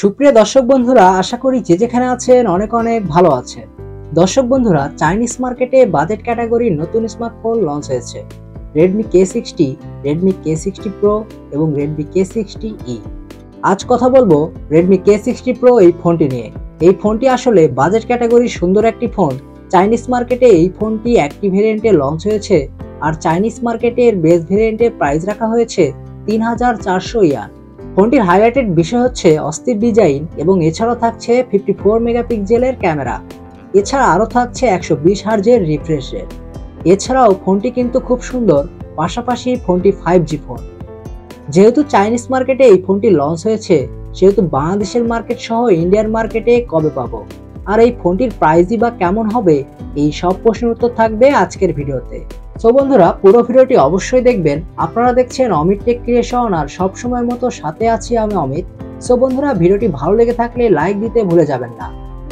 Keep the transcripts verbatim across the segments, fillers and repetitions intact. সুপ্রিয় দর্শক বন্ধুরা, আশা করি যে যেখানে আছেন অনেক অনেক ভালো আছেন। দর্শক বন্ধুরা, চাইনিজ মার্কেটে বাজেট ক্যাটাগরির নতুন স্মার্টফোন লঞ্চ হয়েছে Redmi K sixty, Redmi K sixty Pro এবং Redmi K sixty E। আজ কথা বলবো Redmi K sixty Pro এই ফোনটি নিয়ে। এই ফোনটি আসলে বাজেট ক্যাটাগরির সুন্দর একটি ফোন। চাইনিজ মার্কেটে এই ফোনটি একটি ভেরিয়েন্টে লঞ্চ হয়েছে, আর চাইনিজ মার্কেটের বেস ভেরিয়েন্টে প্রাইস রাখা হয়েছে তিন হাজার চারশো ইয়ান। ফোনটির হাইলাইটেড বিষয় হচ্ছে অস্থির ডিজাইন এবং এছাড়াও থাকছে ফিফটি ফোর মেগাপিক্সেলের ক্যামেরা, এছাড়া আরও থাকছে একশো বিশ হার্জের রিফ্রেশ রেট। এছাড়াও ফোনটি কিন্তু খুব সুন্দর, পাশাপাশি ফোনটি ফাইভ জি ফোন। যেহেতু চাইনিজ মার্কেটে এই ফোনটি লঞ্চ হয়েছে, সেহেতু বাংলাদেশের মার্কেট সহ ইন্ডিয়ার মার্কেটে কবে পাবো আর এই ফোনটির প্রাইসই বা কেমন হবে, এই সব প্রশ্নের উত্তর থাকবে আজকের ভিডিওতে। তো বন্ধুরা, পুরো ভিডিওটি অবশ্যই দেখবেন। আপনারা দেখছেন অমিত টেক ক্রিয়েশন, আর সবসময়ের মতো সাথে আছি আমি অমিত। তো বন্ধুরা, ভিডিওটি ভালো লেগে থাকলে লাইক দিতে ভুলে যাবেন না,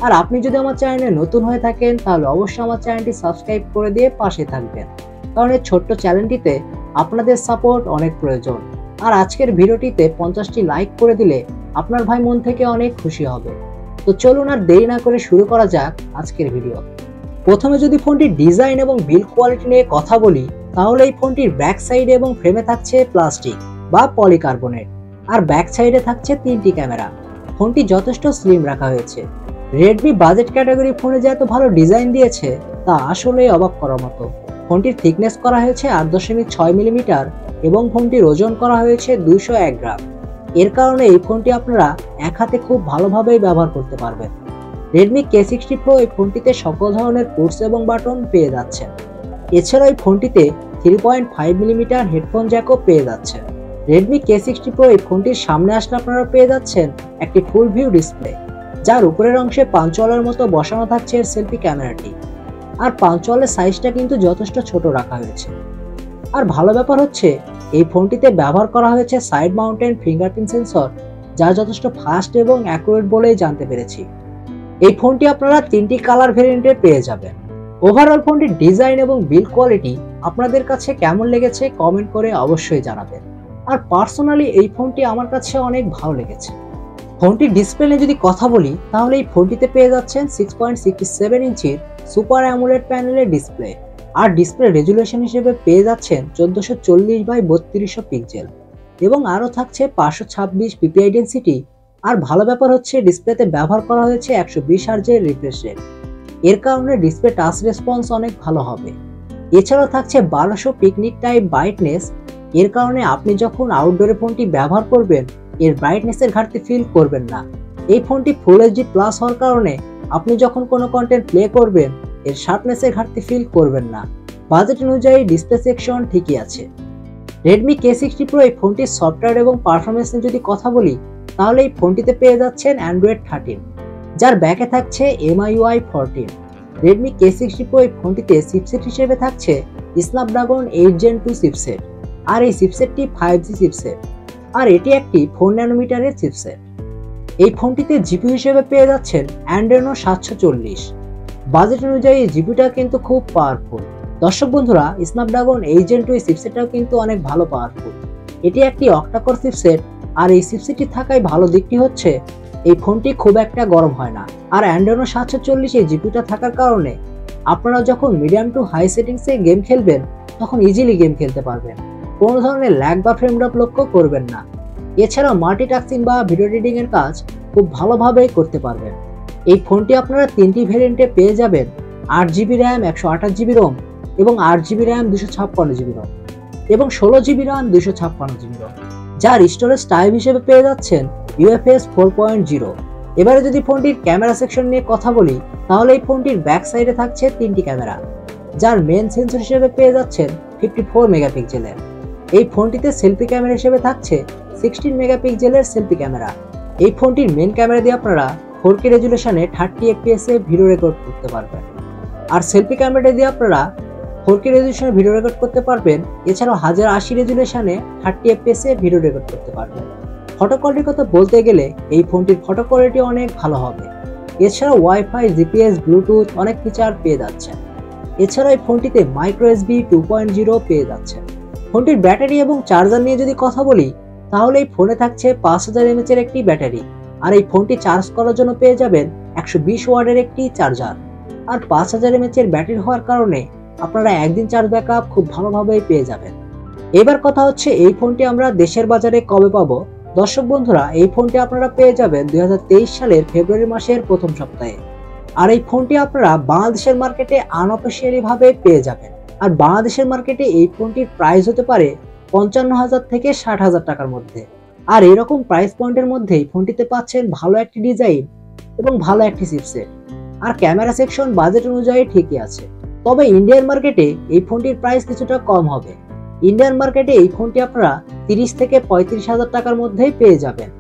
আর আপনি যদি আমার চ্যানেলে নতুন হয়ে থাকেন তাহলে অবশ্যই আমার চ্যানেলটি সাবস্ক্রাইব করে দিয়ে পাশে থাকবেন, কারণ এই ছোট্ট চ্যানেলটিতে আপনাদের সাপোর্ট অনেক প্রয়োজন। আর আজকের ভিডিওটিতে পঞ্চাশটি লাইক করে দিলে আপনার ভাই মন থেকে অনেক খুশি হবে। তো চলুন আর দেরি না করে শুরু করা যাক আজকের ভিডিও। প্রথমে যদি ফোনটির ডিজাইন এবং বিল্ড কোয়ালিটি নিয়ে কথা বলি, তাহলে এই ফোনটির ব্যাক সাইডে এবং ফ্রেমে থাকছে প্লাস্টিক বা পলিকার্বনেট, আর ব্যাক সাইডে থাকছে তিনটি ক্যামেরা। ফোনটি যথেষ্ট স্লিম রাখা হয়েছে। রেডমি বাজেট ক্যাটাগরি ফোনে যে এত ভালো ডিজাইন দিয়েছে তা আসলেই অবাক করার মতো। ফোনটির থিকনেস করা হয়েছে আট দশমিক ছয় মিলিমিটার এবং ফোনটির ওজন করা হয়েছে দুইশো এক গ্রাম। এর কারণে এই ফোনটি আপনারা এক হাতে খুব ভালোভাবেই ব্যবহার করতে পারবেন। Redmi K sixty Pro এই ফোনটিতে সকল ধরনের পোর্টস এবং বাটন পেয়ে যাচ্ছেন। এছাড়া এই ফোনটিতে three point five millimetre headphone জ্যাকও পেয়ে যাচ্ছেন। Redmi K sixty Pro এই ফোনটির সামনে আসলে আপনারা পেয়ে যাচ্ছেন একটি ফুল ভিউ ডিসপ্লে, যার উপরের অংশে পাঞ্চওয়ালের মতো বসানো থাকছে এর সেলফি ক্যামেরাটি, আর পাঞ্চওয়ালের সাইজটা কিন্তু যথেষ্ট ছোট রাখা হয়েছে। আর ভালো ব্যাপার হচ্ছে এই ফোনটিতে ব্যবহার করা হয়েছে সাইড মাউন্টেন ফিঙ্গারপ্রিন্ট সেন্সর, যা যথেষ্ট ফাস্ট এবং অ্যাকুরেট বলেই জানতে পেরেছি। এই ফোনটি আপনারা তিনটি কালার ভেরিয়েন্টে পেয়ে যাবেন। ওভারঅল ফোনটির ডিজাইন এবং বিল্ড কোয়ালিটি আপনাদের কাছে কেমন লেগেছে কমেন্ট করে অবশ্যই জানাবেন। আর পার্সোনালি এই ফোনটি আমার কাছে অনেক ভালো লেগেছে। ফোনটির ডিসপ্লে নিয়ে যদি কথা বলি, তাহলে এই ফোনটিতে পেয়ে যাচ্ছেন সিক্স পয়েন্ট সিক্সটি সেভেন ইঞ্চির সুপার অ্যামোলেড প্যানেলের ডিসপ্লে, আর ডিসপ্লে রেজুলেশন হিসেবে পেয়ে যাচ্ছেন চোদ্দোশো চল্লিশ বাই বত্রিশশো পিক্সেল এবং আরও থাকছে পাঁচশো ছাব্বিশ পিপিআই ডেন্সিটি। আর ভালো ব্যাপার হচ্ছে ডিসপ্লেতে ব্যবহার করা হয়েছে একশো বিশ হার্জের রিফ্রেশ রেট, এর কারণে ডিসপ্লে টাচ রেসপন্স অনেক ভালো হবে। এছাড়াও থাকছে বারোশো পিকনিক টাইপ ব্রাইটনেস, এর কারণে আপনি যখন আউটডোরে ফোনটি ব্যবহার করবেন এর ব্রাইটনেসের ঘাটতি ফিল করবেন না। এই ফোনটি ফুল এইচডি প্লাস হওয়ার কারণে আপনি যখন কোনো কন্টেন্ট প্লে করবেন এর শার্পনেসের ঘাটতি ফিল করবেন না। বাজেট অনুযায়ী ডিসপ্লে সেকশন ঠিকই আছে। Redmi K sixty Pro এই ফোনটির সফটওয়্যার এবং পারফরমেন্স নিয়ে যদি কথা বলি, তাহলে এই ফোনটিতে পেয়ে যাচ্ছেন অ্যান্ড্রয়েড থার্টিন, যার ব্যাকে থাকছে MIUI fourteen. Redmi K sixty Pro এই ফোনটিতে চিপসেট হিসেবে থাকছে Snapdragon eight gen two chipset, আর এই চিপসেটটি ফাইভ জি চিপসেট, আর এটি একটি ফোর ন্যানোমিটারের চিপসেট। এই ফোনটিতে জিপিইউ হিসেবে পেয়ে যাচ্ছেন Adreno সাতশো চল্লিশ। বাজেট অনুযায়ী জিপিইউটা কিন্তু খুব পাওয়ারফুল। দর্শক বন্ধুরা, Snapdragon eight gen two এই চিপসেটটাও কিন্তু অনেক ভালো পাওয়ারফুল। এটি একটি অক্টাকোর চিপসেট, আর এই চিপসেটটি থাকায় ভালো দিকটি হচ্ছে এই ফোনটি খুব একটা গরম হয় না, আর Adreno সাতশো চল্লিশ এই জিপিইউটা থাকার কারণে আপনারা যখন মিডিয়াম টু হাই সেটিংসে গেম খেলবেন তখন ইজিলি গেম খেলতে পারবেন, কোনো ধরনের ল্যাগ বা ফ্রেম ড্রপ লক্ষ্য করবেন না। এছাড়াও মাল্টিটাস্কিং বা ভিডিও এডিটিংয়ের কাজ খুব ভালোভাবেই করতে পারবেন। এই ফোনটি আপনারা তিনটি ভেরিয়েন্টে পেয়ে যাবেন, আট জিবি র্যাম একশো আঠাশ জিবি রোম এবং আট জিবি র্যাম দুশো ছাপ্পান্ন জিবি রোম এবং ষোলো জিবি র্যাম দুশো ছাপ্পান্ন জিবি রোম, যার স্টোরেজ টাইপ হিসেবে পেয়ে যাচ্ছেন ইউএফএস ফোর পয়েন্ট জিরো। এবারে যদি ফোনটির ক্যামেরা সেকশন নিয়ে কথা বলি, তাহলে এই ফোনটির ব্যাক সাইডে থাকছে তিনটি ক্যামেরা, যার মেন সেন্সর হিসেবে পেয়ে যাচ্ছেন ফিফটি ফোর মেগাপিক্সেলের। এই ফোনটিতে সেলফি ক্যামেরা হিসেবে থাকছে সিক্সটিন মেগাপিক্সেলের সেলফি ক্যামেরা। এই ফোনটির মেন ক্যামেরা দিয়ে আপনারা ফোর কে রেজুলেশনে থার্টি এফপিএস এ ভিডিও রেকর্ড করতে পারবেন, আর সেলফি ক্যামেরা দিয়ে আপনারা ফোর কে রেজুলেশনে ভিডিও রেকর্ড করতে পারবেন। এছাড়াও হাজার আশি রেজুলেশনে থার্টি এফপিএস এ ভিডিও রেকর্ড করতে পারবেন। ফটো কোয়ালিটির কথা বলতে গেলে এই ফোনটির ফটো কোয়ালিটি অনেক ভালো হবে। এছাড়াও ওয়াইফাই, জিপিএস, ব্লুটুথ অনেক ফিচার পেয়ে যাচ্ছেন। এছাড়াও এই ফোনটিতে micro SB two point zero পেয়ে যাচ্ছেন। ফোনটির ব্যাটারি এবং চার্জার নিয়ে যদি কথা বলি, তাহলে এই ফোনে থাকছে পাঁচ হাজার এমএএইচ এর একটি ব্যাটারি, আর এই ফোনটি চার্জ করার জন্য পেয়ে যাবেন একশো বিশ ওয়াটের একটি চার্জার আর পাঁচ হাজার এমএএইচ এর ব্যাটারি হওয়ার কারণে আপনারা একদিন চার্জ ব্যাকআপ খুব ভালোভাবেই পেয়ে যাবেন। এবার কথা হচ্ছে এই ফোনটি আমরা দেশের বাজারে কবে পাবো? দর্শক বন্ধুরা, এই ফোনটি আপনারা পেয়ে যাবেন দুই হাজার তেইশ সালের ফেব্রুয়ারি মাসের প্রথম সপ্তাহে আর এই ফোনটি আপনারা বাংলাদেশের মার্কেটে আনঅফিশিয়ালি ভাবে পেয়ে যাবেন আর বাংলাদেশের মার্কেটে এই ফোনটির প্রাইস হতে পারে পঞ্চান্ন হাজার থেকে ষাট হাজার টাকার মধ্যে। আর এরকম প্রাইস পয়েন্টের মধ্যেই ফোনটিতে পাচ্ছেন ভালো একটি ডিজাইন এবং ভালো একটি চিপসেট আর ক্যামেরা সেকশন বাজেট অনুযায়ী ঠিকই আছে। তবে ইন্ডিয়ান মার্কেটে এই ফোনটির প্রাইস কিছুটা কম হবে। ইন্ডিয়ান মার্কেটে এই ফোনটি আপনারা তিরিশ থেকে পঁয়ত্রিশ হাজার টাকার মধ্যেই পেয়ে যাবেন।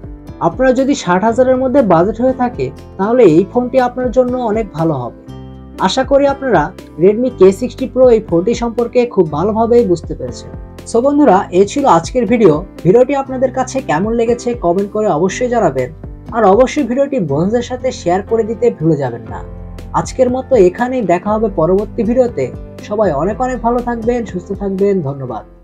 আপনার যদি ষাট হাজারের মধ্যে বাজেট হয়ে থাকে তাহলে এই ফোনটি আপনার জন্য অনেক ভালো হবে। আশা করি আপনারা Redmi কে সিক্সটি Pro এই ফোনটি সম্পর্কে খুব ভালোভাবেই বুঝতে পেরেছেন। সো বন্ধুরা, এই ছিল আজকের ভিডিও। ভিডিওটি আপনাদের কাছে কেমন লেগেছে কমেন্ট করে অবশ্যই জানাবেন আর অবশ্যই ভিডিওটি বন্ধুদের সাথে শেয়ার করে দিতে ভুলে যাবেন না। আজকের মতো এখানেই, দেখা হবে পরবর্তী ভিডিওতে। সবাই অনেক অনেক ভালো থাকবেন, সুস্থ থাকবেন, ধন্যবাদ।